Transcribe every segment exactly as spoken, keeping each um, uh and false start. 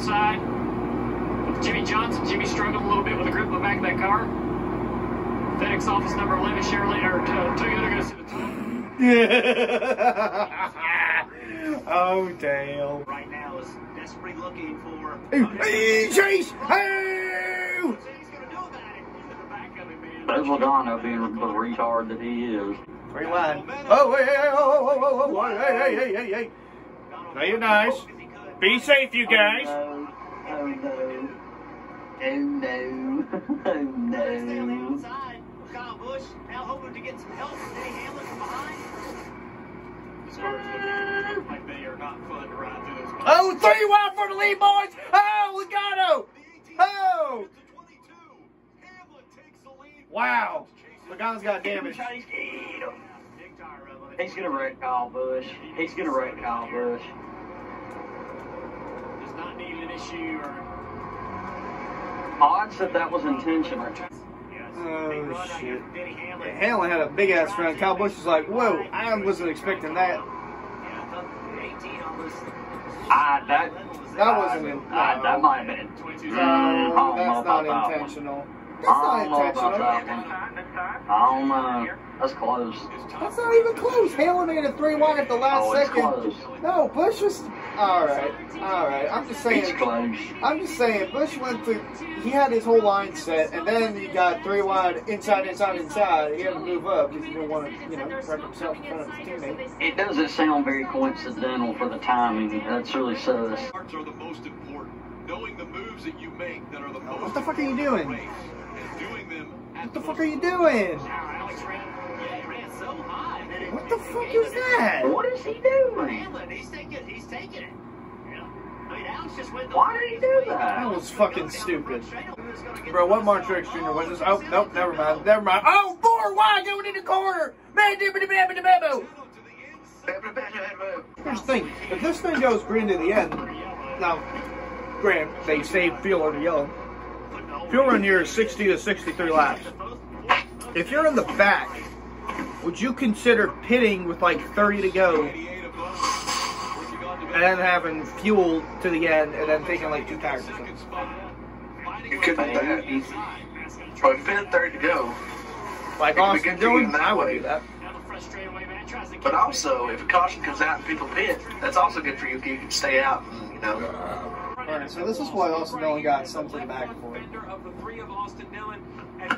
outside with Jimmie Johnson. Jimmie struggled a little bit with the grip in the back of that car. FedEx office number eleven, Chevrolet, or uh, Toyota goes to the top. Oh, damn. Right now is desperate looking for... Ooh, hey, Chase! Hey! He's going to do that if he's in the back of him, man. That's Logano being the retard that he is. Three line. Oh, hey, hey, oh, oh, oh, oh, hey, hey, hey, hey, hey. Play it nice. Be safe, you guys. Oh, no. Oh, no. Oh, no. Oh, no. Kyle Busch now hoping to get some help from Denny Hamlin from behind. These cars look like they are not fun to ride through those cars. Oh, three wide for the lead, boys. Oh, Logano. Oh. Wow. Logano's got damage. He's going to wreck Kyle Busch. He's going to wreck Kyle Busch. Does not need an issue. Odds that that was intentional. Oh, shit. Yeah, Hamlin had a big-ass run. Kyle Busch was like, whoa, I wasn't expecting that. I, that, that wasn't I, in, no. I, that might have been. No, that's not intentional. That's not intentional. I don't know. That's close. That's not even close. Hamlin made a three wide at the last oh, second. Close. No, Busch was... Alright, alright. I'm just saying... I'm just saying, Busch went through... He had his whole line set, and then he got three wide inside, inside, inside. He had to move up because he didn't want to, you know, wreck himself in front of his teammate. It doesn't sound very coincidental for the timing. That's really sus. ...marks are the most important. Knowing the moves that you make that are the most... What the fuck are you doing? What the fuck are you doing? What the fuck is that? What is he doing? He's taking, he's taking it. Why did he do that? That was fucking stupid. Bro, what Martin Truex Junior was this? Oh, nope, never mind, never mind. Oh, four wide going in the corner. Man, here's the thing. If this thing goes green to the end, now, granted, they saved fuel over yellow. Fuel run here is sixty to sixty-three laps. If you're in the back, would you consider pitting with like thirty to go and then having fuel to the end and then taking like two tires or something? You could do that. But if it's thirty to go, like Austin Dillon, I would do that. But also, if a caution comes out and people pit, that's also good for you. You can stay out and, you know. Alright, so this is why Austin Dillon got something back for it. And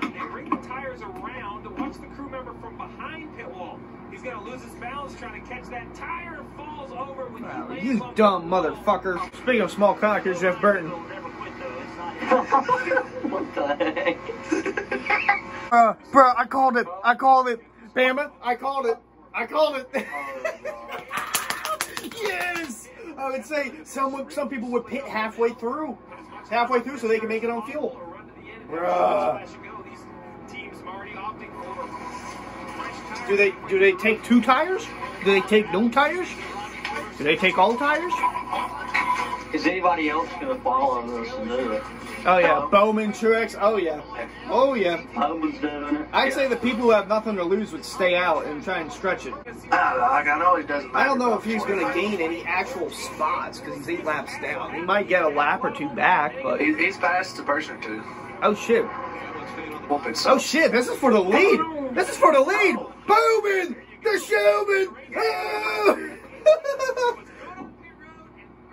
they bring the tires around to watch the crew member from behind pit wall. He's going to lose his balance trying to catch that tire and falls over. When wow, you dumb motherfucker. Wall. Speaking of small cock, here's Jeff Burton. What the heck? uh, bro, I called it. I called it. Bama, I called it. I called it. Yes! I would say some, some people would pit halfway through. Halfway through so they can make it on fuel. Bruh. Do they do they take two tires? Do they take no tires? Do they take all tires? Is anybody else gonna follow this and do it? Oh yeah, um, Bowman, Truex. Oh yeah, oh yeah. Bowman's doing it. I'd yeah. say the people who have nothing to lose would stay out and try and stretch it. I don't know. I know it doesn't. I don't know if he's gonna gain any actual spots because he's eight laps down. He might get a lap or two back, but he's, he's past the person or two. Oh shit. Oh shit! This is for the lead. This is for the lead. Bowman, the showman. Oh.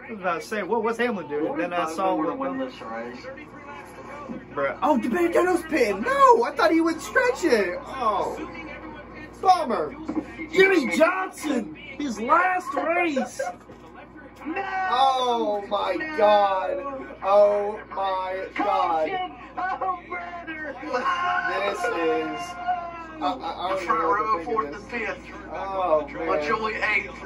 I was about to say, what was Hamlin doing? Then I saw him win this race. Bruh. Oh, Benedetto's pin. No, I thought he would stretch it. Oh, bummer. Jimmie Johnson, his last race. No. Oh my no. God. Oh my God. Oh brother. This is. Uh, I, I the front row, fourth and fifth. Oh man. On July eighth.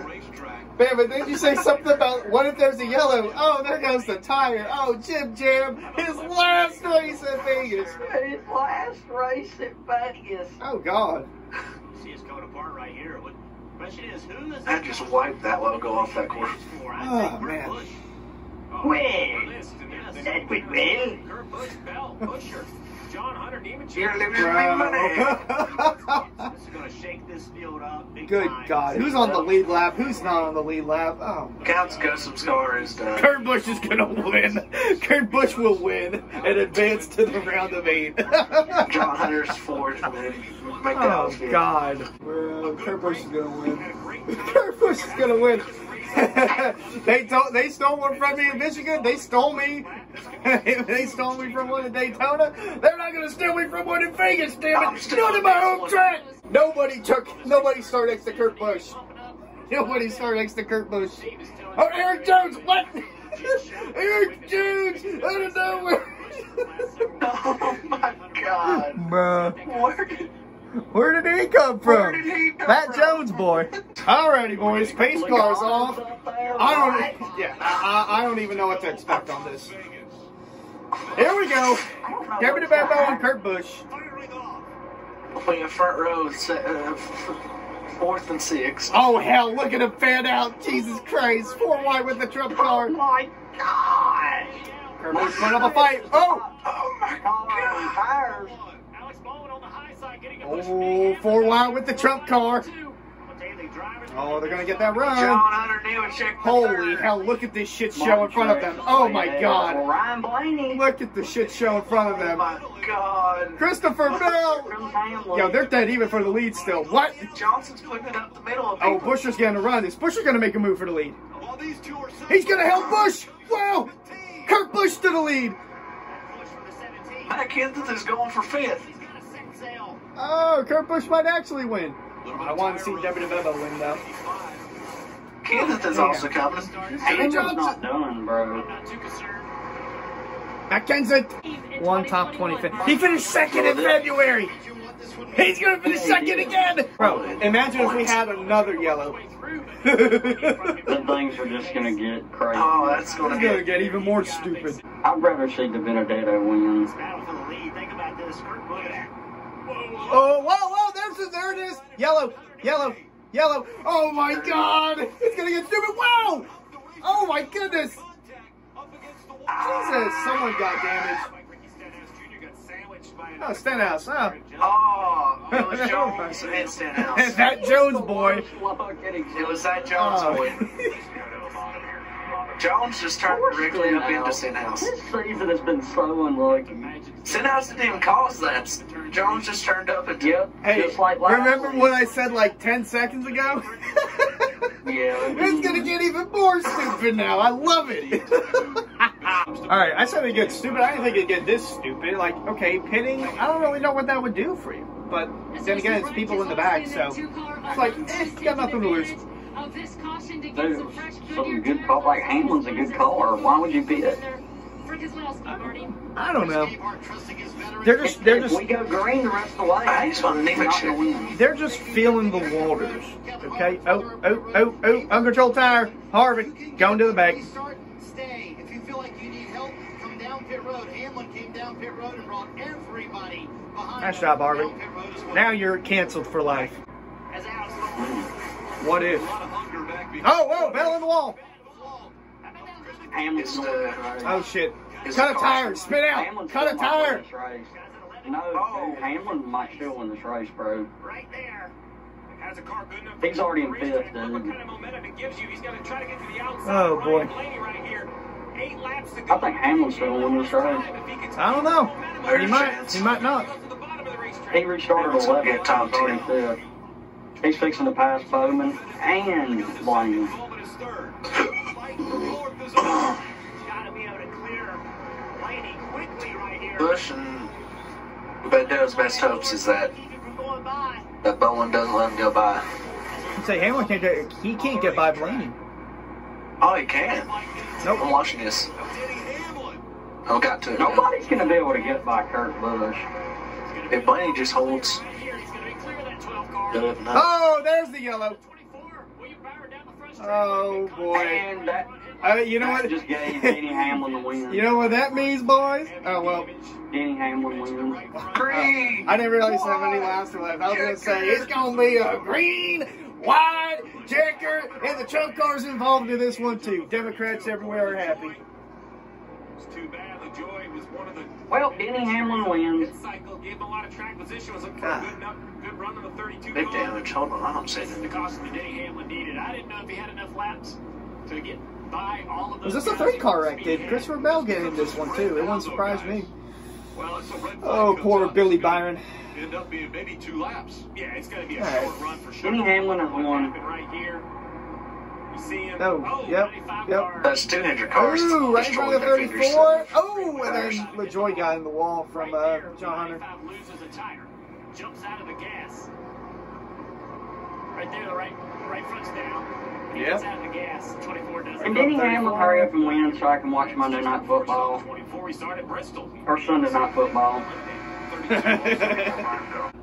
Bama, did you say something about what if there's a yellow? Oh, there goes the tire. Oh, Jim Jam, his last race at Vegas. His last race at Vegas. Oh God. See us going apart right here. What? Question is, who is I just wiped that logo off that corner. Oh, man. Well, that would be. Kurt Busch, Bell, Busher, John Hunter Nemechek. Here, let me make money. This is going to shake this field up. Big Good time. God. Who's on the lead lap? Who's not on the lead lap? Oh. Counts custom score is done. Kurt Busch is going to win. Kurt Busch will win and advance to the round of eight. John Hunter's fours will win. Oh, God. Uh, Kurt Busch is going to win. Kurt Busch is going to win. they, they stole one from me in Michigan. They stole me. They stole me from one in Daytona. They're not going to steal me from one in Vegas, damn it. Not in my home track. Nobody took, nobody started next to Kurt Busch. Nobody started next to Kurt Busch. Oh, Eric Jones, what? Eric Jones, out of nowhere. Oh, my God. Bruh. Where did... Where did he come from? Where did he come Matt from? Jones, boy. Alrighty, boys. Pace car's off. I don't. Yeah, I, I, I don't even know what to expect on this. Here we go. Kevin Harvick and Kurt Busch. Playing front row, uh, fourth and sixth. Oh hell! Look at him fan out. Jesus Christ! Four wide with the Trump car. Oh my God! Kurt Busch put up a fight. Oh! Oh my God! Alex Bowman on the high side getting a push. Oh, four wide with the Trump car. Oh, they're gonna get that run. Holy hell, look at this shit show in front of them. Oh my God. Look at the shit show in front of them. Oh my God. Christopher Bell. Yo, they're dead even for the lead still. What? Johnson's putting it up the middle of people. Oh, Busch is gonna run. Is Busch gonna make a move for the lead? He's gonna help Busch. Wow. Kurt Busch to the lead. Kansas is going for fifth. Oh, Kurt Busch might actually win. I want to see Debbie DeBevo win, though. Kansas is also coming. Kansas is not done, bro. Mackenzie won top twenty-fifth. He finished second in February. He's going to finish second again. Bro, imagine if we had another yellow. The things are just going to get crazy. Oh, that's going to get even more stupid. I'd rather see the Benedetto win. Oh, whoa, whoa, there's, there it is. Yellow, yellow, yellow. Oh, my God. It's going to get stupid. Wow. Oh, my goodness. Jesus, someone got damaged. Oh, Stenhouse, huh? Oh, it was Jones and Stenhouse. That Jones boy. It was that Jones oh. boy. Jones just turned directly up into Stenhouse. This season has been so unlucky. Stenhouse didn't even cause that. Jones just turned up into yep. Hey, just like last remember week. What I said like ten seconds ago? Yeah. It's going to get even more stupid now. I love it. Alright, I said it'd get stupid. I didn't think it'd get this stupid. Like, okay, pitting, I don't really know what that would do for you. But then again, it's people in the back, so it's like, eh, you got nothing to lose. Dude, something good call, like Hamlin's a good caller. Why would you pit it? I don't know. They're just, they're just, we go green the rest of the way. I just want to win. They're just feeling the waters, okay? Oh, oh, oh, oh, uncontrolled tire. Harvick, going to the back. Nice job, Harvick. Now you're canceled for life. What if? Oh, whoa, Bell in the wall. Oh, shit. Cut a tire. Spin out. Cut a tire. No, Hamlin might still win this race, bro. Right there. Has a car good enough. He's already in fifth, dude. Oh, boy. I think Hamlin's going to win this race. I don't know. He might. He might not. He restarted eleventh, top twenty-fifth. He's fixing to pass Bowman and Blaney. Busch and Bedo's best hopes is that that Bowman doesn't let him go by. I'd say Hamlin can't get. He can't get by Blaney. Oh, he can. Nope. I'm watching this. Oh, got to. Nobody's going to be able to get by Kurt Busch. If Blaney just holds. Oh, there's the yellow. Oh, boy. And that, uh, you know what? Just gave Denny Hamlin the win. You know what that means, boys? Oh, well. Denny Hamlin wins. Green. Uh, I didn't realize how many laps were left. I was going to say, it's going to be a green, wide checker, and the Trump car's involved in this one too. Democrats everywhere are happy. Well, Denny Hamlin wins. God. Big damage. Hold on, I don't see anything. Was this a three car wreck? Did Christopher Bell get in this one too? It wouldn't surprise me. Oh, poor Billy Byron. End up being maybe two laps. Yeah, it's gonna be a short run for sure. Denny Hamlin at one. Right here. Oh, yep, yep. That's two hundred cars. Ooh, right by the thirty-four. Oh, and then LaJoy got in the wall from uh, John Hunter. Jumps out of the gas. Right there, the right, right front's down. He gets out of the gas. twenty-four doesn't. And Denny Hamlin, hurry up and win so I can watch Monday Night Football. Or Sunday Night Football.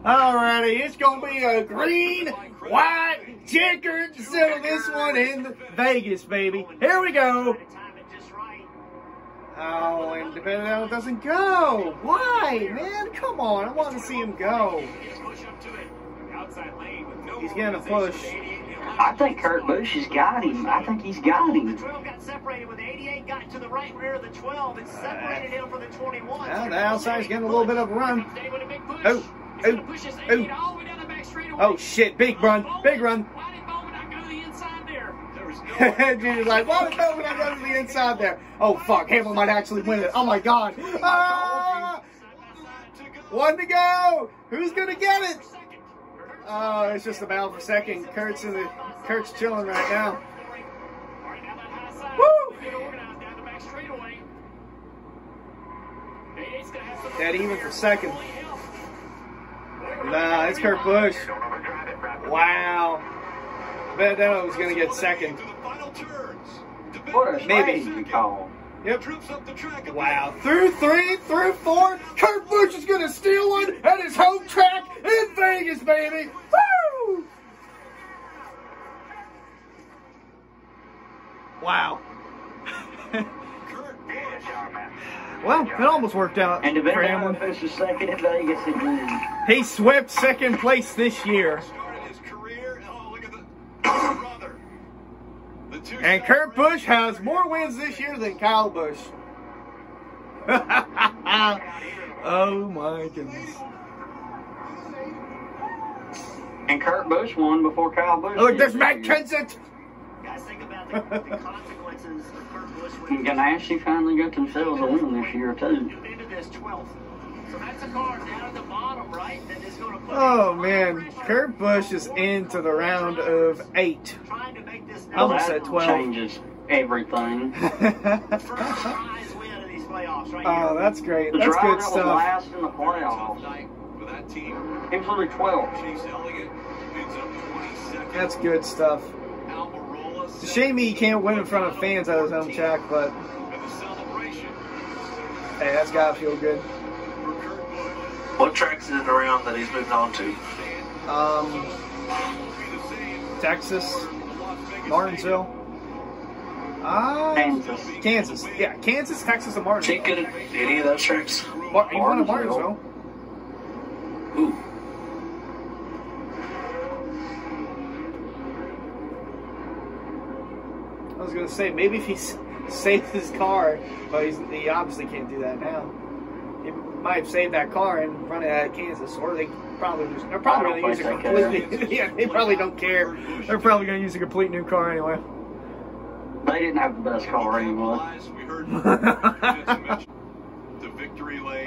Alrighty, it's going to be a green, white, checkered settle this one in Vegas, baby. Here we go. Oh, and depending on it doesn't go. Why, man? Come on, I want to see him go. He's getting a push. I think Kurt Busch has got him. I think he's got him. The twelve got separated with eighty-eight, got to the right rear of the twelve, and separated him from the twenty-one. Now the outside's getting a little bit of a run. Oh, oh, oh. Oh, shit. Big run. Big run. Why did Bowman not go to the inside there? Junior's like, why did Bowman not go to the inside there? Oh, fuck. Hamlin might actually win it. Oh, my God. Ah! One to go. Who's going to get it? Oh, it's just a battle for second. Kurt's in the Kurt's chilling right now. Woo! That even for second. Nah, it's Kurt Busch. Wow. Bet that was gonna get second. Maybe. Yep. Wow. Through three, through four. Kurt Busch is gonna steal one at his home track in Vegas, baby. Woo! Wow. Well, it almost worked out. And for Hamlin, he swept second place this year. And Kurt Busch has more wins this year than Kyle Busch. Oh my goodness. And Kurt Busch won before Kyle Busch. Look, there's Matt Kenseth. Guys, think about the consequences of Kurt Busch winning. Ganassi finally got themselves a win this year, too. Oh, man. Kurt Busch is into the round of eight. I almost said twelve. Changes everything. Oh, that's great. That's good stuff. The last in the playoffs. It was only twelve. That's good stuff. It's a shame he can't win in front of fans at his home track, but hey, that's gotta feel good. What tracks is it around that he's moved on to? Um, Texas, Martinsville, uh, Kansas. Kansas, yeah, Kansas, Texas, and Martinsville. He could have any of those tracks. Mar he won at Martinsville. Ooh. I was gonna say maybe if he saves his car, but he's, he obviously can't do that now. He might have saved that car in front of that Kansas, or they probably just, they're probably gonna use a completely. Yeah, they probably don't care. They're probably gonna use a complete new car anyway. They didn't have the best car anyway.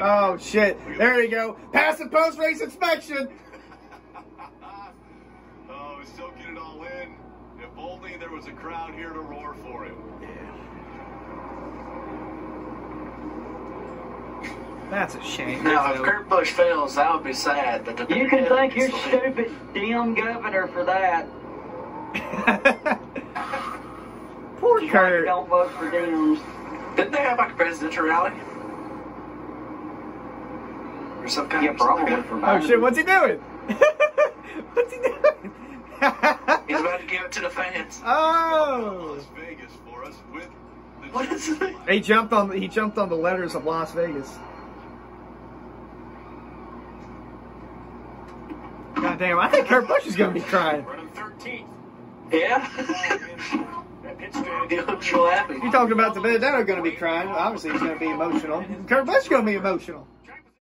Oh shit! There you go. Pass and post race inspection. Oh, we still get it all in. If only there was a crowd here to roar for him. Yeah. That's a shame. Now, if Kurt Busch fails, that would be sad. That the you can thank your stupid damn governor for that. Poor you Kurt. Don't vote for Dems. Didn't they have like a presidential rally? Or some kind yeah, of probably. Oh shit! What's he doing? What's he doing? He's about to give it to the fans. Oh! Las Vegas for us with the what is it? He jumped on. He jumped on the letters of Las Vegas. God damn! I think Kurt Busch is going to be crying. Yeah. You talked about the bed. They're not going to be crying. Obviously, he's going to be emotional. Kurt Busch going to be emotional.